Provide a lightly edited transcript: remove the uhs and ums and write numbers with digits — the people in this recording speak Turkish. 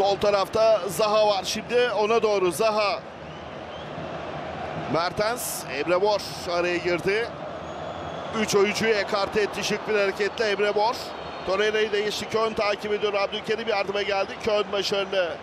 Sol tarafta Zaha var şimdi. Ona doğru Zaha. Mertens. Emre Mor araya girdi. 3 oyuncuyu ekarte etti. Şık bir hareketle Emre Mor. Torreira'yı değişti. Köhn takip ediyor. Abdülkerim yardıma geldi. Köhn başarılı.